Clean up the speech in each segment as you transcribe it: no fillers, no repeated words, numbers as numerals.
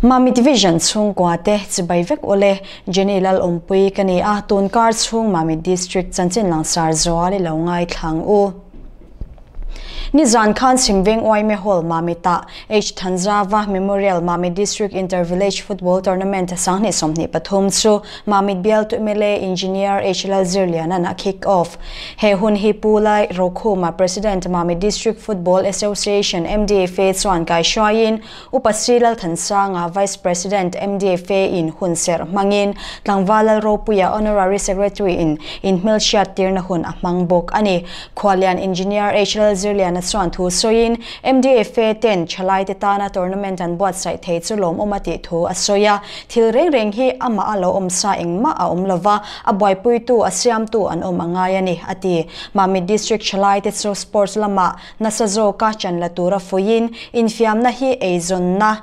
Mamit Vision sung kwate tsbaivek ole general ompui kani a ton kar sung Mamit District chanchin langsar zoali lawngai thlang u Nizan Khan Chhim Veng Yma Hall Mamita H. Thanzauva Memorial Mamit District Intervillage Football Tournament sangni somni pathum chu Mamit Bialtu MLA Engineer H. Lalzirliana na kick off he hun hi pulai rokhoma President Mamit District Football Association MDFA chuan kai shwain upasri Lalthanzanga Vice President MDFA in hunser mangin tlangwala ropuya Honorary Secretary in Milsha tirna hun amangbok ani khwalian Engineer H. Lalzirliana chuan thu soin MDFA 10 chalai te tana tournament an bot sai thei chu lom omati thu asoya thil reng hi ama alo omsa engma a omlova aboi pui tu asiam tu an omanga yani ati Mamit District chalai te chu sports lama nasazo ka chanlatura foin infiamna hi eizonna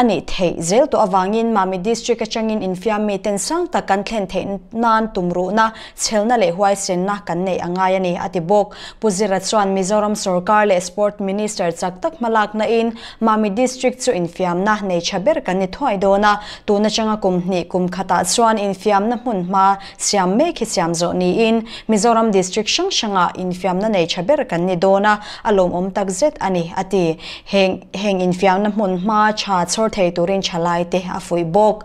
ani thei zel to awangin Mamit District achangin infiam mi ten sang ta kan thlen thein nan tumru na chelna le huai sen na kan nei angai ani atibok puzira chuan Mizoram sarkar le sport minister chaktak malak na in Mamit District chu infiam na nei chaber kan ni thoi dona tuna changa kumni kumkhata chuan infiam na hmun ma siam me khi siam zo ni in Mizoram district shangshanga infiam na nei chaber kan ni dona alom om tak zet ani ati heng infiam na hmun ma cha Turin chalai te afui bok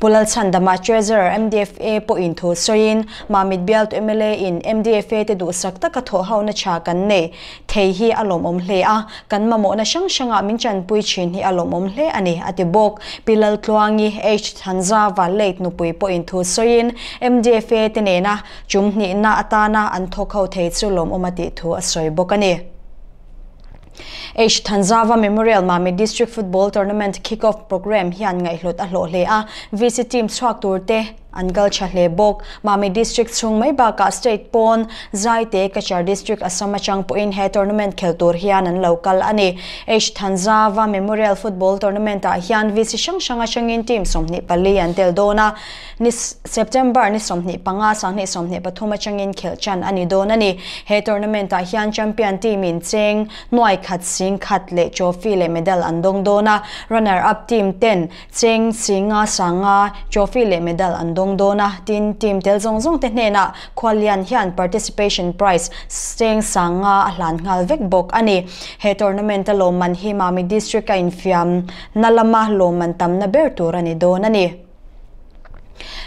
pulal chandama treasurer MDFA po inthu soin Mamit Bialtu MLA in MDFA te du sakta ka tho hauna cha kan nei thei hi alom om hle a kan mamo na shangshanga minchan pui chin hi alom om hle ani atibok pilal tluangi H. Thanzauva late nu pui po inthu soin MDFA te ne na chumni na atana an thokho thei chu lom omati thu asoi bokani H. Thanzauva Memorial Mamit District Football Tournament Kickoff Program hian ngai hlut a hlo hle a VC team chuak tur te Angal Chahlebok, Mamit District Chung Mai Baka State Pon, Zaite Kachar District Assam Achang Puin He Tournament Keltur Hian and Local Ani, H. Thanzauva Memorial Football Tournament Ahian Visi Shang Shangachangin Team Somni Pali and Teldona, Nis September Nisomni Pangas and Nisomni Patumachangin Kelchan Ani Donani, He Tournament Ahian Champion Team in Tseng, Noi Kat Sing Katle, Chofile Medal and Dong Dona, Runner Up Team 10, Tseng Singa Sanga, Chofile Medal and Dona tin team telzong zong tenena kwalian hian participation prize steng sanga hlan ngal vek bok ani he tournament lo man hi Mamit District ka infiam nalama lo man tamna ber turani donani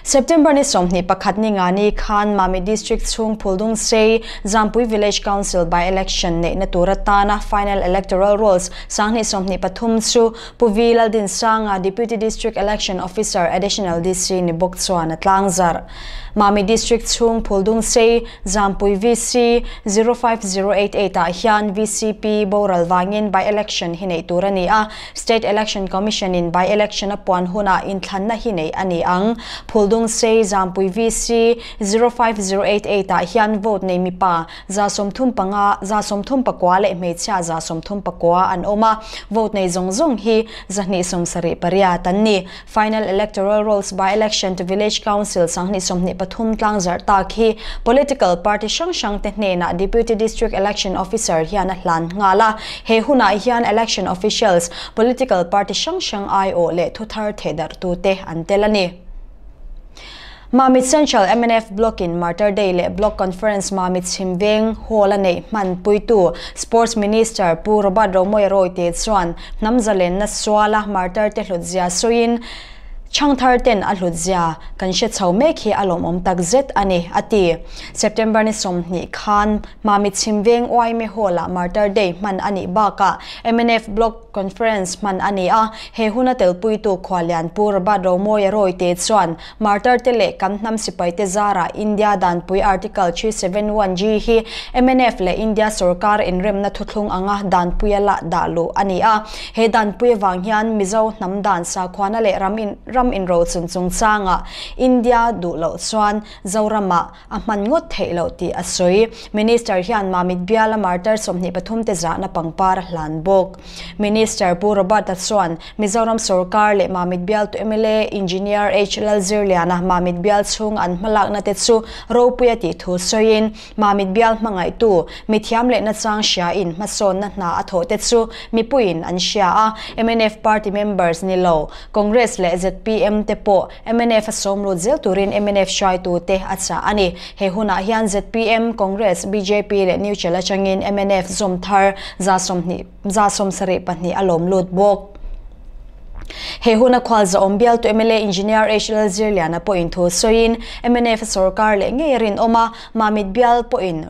September ni somni pakhatni ngani Khan Mamit District Chung Puldung Sei Zampui Village Council by election ne naturatana final electoral rolls sangni somni pathum chu Pu V. Laldinsanga Deputy District Election Officer Additional DC ni bokchuana tlangzar Mamit District Chung Puldung Sei Zampui VC 05088 a hian VCP Boral Wangin by election hinei turani a State Election Commission in by election apuan huna in thlanna hinei ani ang Puldung Sei Zampui VC 05088 a hian vote nei mipa za somthum pakwa le meichha za somthum pakwa an oma vote nei zongjong hi zahni somsari paria tanni final electoral rolls by election to village council sangni somni pathum tlang zar takhi political party shangshang tehne na deputy district election officer hian hlan ngala he huna hian election officials political party shangshang io le thuthar thedar tu te antelani Mamit Central MNF block in Marty Day le block conference Mamit Chhim Veng Hall ane man puitu sports minister Pu Robert Romawia Royte chuan namzalen na swala Marty te hlutzia soin Changthar ten alhudzia kan she chaume khi alom om tak zet ani ati September ni somni Khan Mamit Chhim Veng Yma Hall Marty Day man ani baka MNF block conference man ani a he huna telpui tu khwalian pur ba Romawia Royte chuan Marty tele kan hnam sipai te zara India dan pui article 371 g hi MNF le India sarkar in rem na thuthlung anga dan puiala dalu ani a he dan pui wang hian mizo hnam dan sa khwana le ramin ram in road sunchungsanga India du lo chuan zorama a man ngot theilo ti asoi minister hian mamit biala martyr somni pathum te jana pangpar hlanbok minister pu robert chuan mizoram sarkar le mamit bialtu MLA engineer H. Lalzirliana mamit bial chung an hmalak na te chu ropia ti thu soin mamit bial hmangai tu mithiam le na chang sia in mason na na atho te chu mipuin an sia a MNF party members ni lo congress le zpm te po MNF somru zel turin MNF shai tu te acha ani he huna hian zpm congress bjp le new chela changin MNF zomthar za som sare pani alom lut bok Hehuna kwalza ombial to MLA engineer H. Lalzirliana point to soin MNF sarkar le ngeirin oma mamit bial point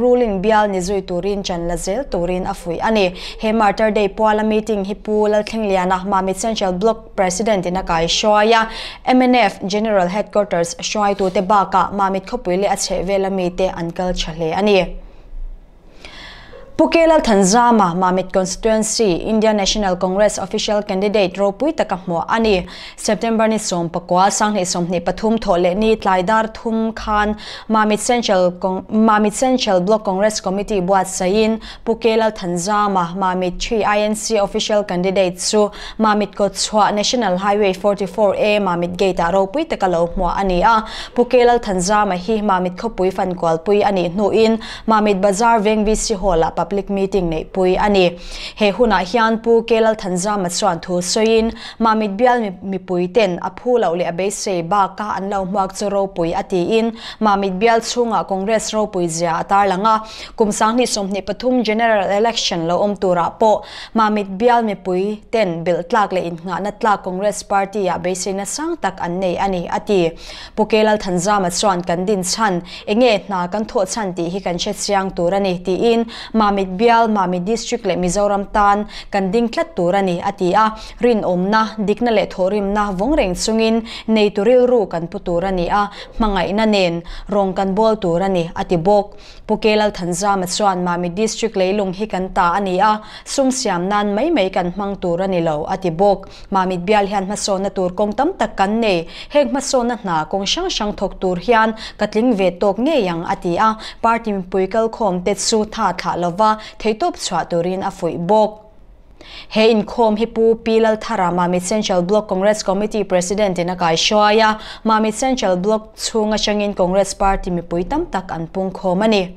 ruling bial nizui turin chan lazel turin afui ani he Marty Day poala meeting hi Pu Lalthanzama Mamit Central block president inakai shoya MNF general headquarters shoai to te baka mamit khopui le ache vela mite uncle chale ani Pu K. Lalthanzama Mamit Constituency Indian National Congress official candidate Ropui Takamo ani September ni som pakwa sang ni som ni pathum thole ni tlaidar thum khan Mamit Central block Congress committee buat sain Pu K. Lalthanzama Mamit 3 INC official candidate su Mamit ko chwa National Highway 44A Mamit gate Ropui Takalo mo ani a Pu K. Lalthanzama hi Mamit khopui fan kwalpui ani nuin Mamit Bazar Veng VC Hall public meeting nei pui ani he huna hian Pu K. Lalthanzama chuan thu soin mamit bial mi pui ten aphu lo le abe sei ba ka an lo hmak choro pui ati in mamit bial chunga congress ro pui zia tar langa kumsang ni somni pathum general election lo om tura po mamit bial mi pui ten bil tlak le in nga na tlak congress party ya be sei na sang tak an nei ani ati Pu K. Lalthanzama chuan kan din chan enge na kan tho chan ti hi kan che chiang turani ti in Mamit bial Mamit District le Mizoram tan kan ding tlat turani atia rin omna dikna le thorim na vongreng chungin nei turil ru kan puturani a mangai na nen rong kan bol turani atibok Pu K. Lalthanzama chuan Mamit District leilung hi kan ta ania sumsiam nan mai kan hmang turani lo atibok Mamit bial hian mason na tur kong tam tak kan nei heng mason na hna kong sang thok tur hian katling ve tok nge yang atia party puikal khom te chu tha tha lova theitop chwa turin afui bok he in khom hi Pu P. Lalthanzama Mamit Central block congress committee president inakai shoya Mamit Central block chunga changin congress party mi puitam tak an pung khomani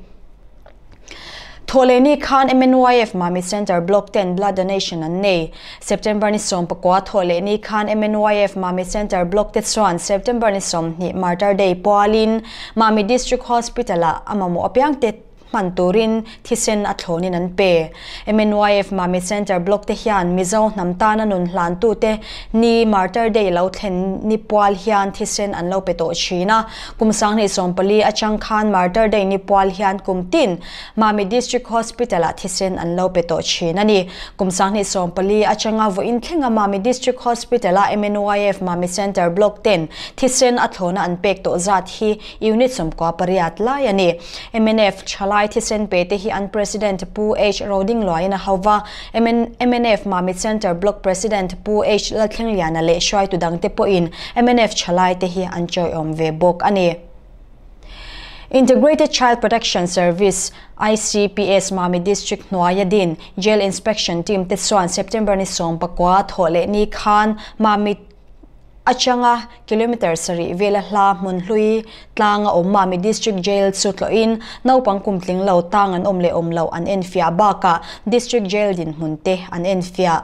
Tholeni Khan MNYF Mamit Center Block 10 blood donation and nay September ni som pakwa Tholeni Khan MNYF Mamit Center Block 10 September ni som ni Marty Day Paulin Mamit District Hospital amamo apiang te Manturin Tisen Athonin and Pe MNYF Mamit Center Block Tehian Mizo Namtana Nun Lantu Te Ni Marty Day Lauten Nipwal Hian Tisen and Lopeto China Kumsang Nisompali Achang Khan Marty Day Nipwal Hian Kumtin Mamit District Hospital at Tisen and Lopeto China Ni Kumsang Nisompali Achangavu in Kinga Mamit District Hospital at MNYF Mamit Center Block 10 Tisen Athona and Pekto Zathi Unit Som Kwapariat Layani MNF Chalai Tisen Pete hi an president Pu H. Rodingloina Hova MNF Mamit Center block president Pu H. Lalthanzama le shwai tu dang te po in MNF chalai te hi an choi om ve bok ani Integrated Child Protection Service ICPS Mamit District Noyadin Jail Inspection Team Tetsuan September ni som pakwa thole ni khan Mamit Achanga kilometer sari vela la munlui tlanga om Mamit District Jail sutloin naupang kumtling lo tangan omle omlo an enfia baka District Jail din munte an enfia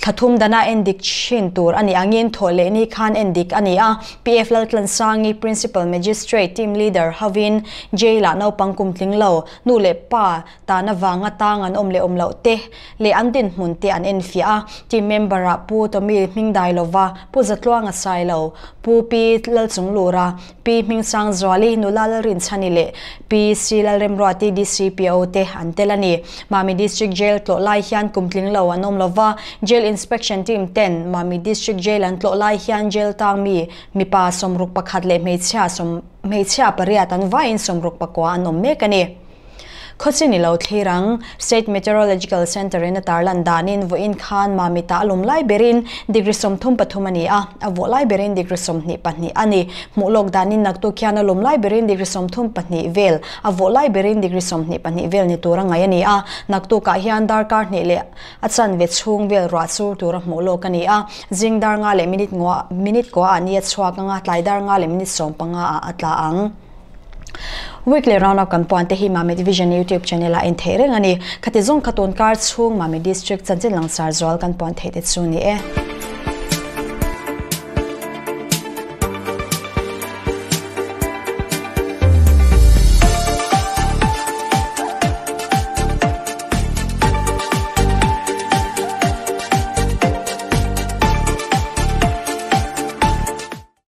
Khathum dana endik chin tur ani angin thole ni khan endik ania P.F. Laltlansangi principal magistrate team leader havin jaila no pangkum tlinglo nule pa tanawanga tangan omle omlo te le andin munti an enfia team member pu tomi mingdai lova pu zatluanga sailo pu pi lalchunglura pi mingsang zwali nulal rin chanile pi silal remrati dcpo te antelani Mamit District Jail tlo lai hian kumtlinglo anom lova jail inspection team 10 Mamit District Jail and Tlolai Hian Jail Tang mi pa somruk pakhat le meichha pariat an vain somruk pakwa anom mekani Khotsinilo Thirang State Meteorological Center in Tarlan Danin Vuin Khan Mamita Alum Liberin Digrisom Thumpathumani Avo Liberin Digrisom Nipani Ani Mulok Danin Naktu Kiana Lum Liberin Digrisom Thumpani Vale Avo Liberin Digrisom Nipani Vale Niturangayani A Naktu Kahian Darkar Nile Atsan Vetshung Vale Ratsur Tura Mulokani A Zing Darnga Le Minute Goa Aniat Swakanga Tidar Nga Le Minute Sompanga Atlaang. Weekly roundup kan puan tehi Mamit Vision YouTube channel a entereng ani khatizong khaton kar chung Mamit District chanjin langsar zual kan puan the te chuni e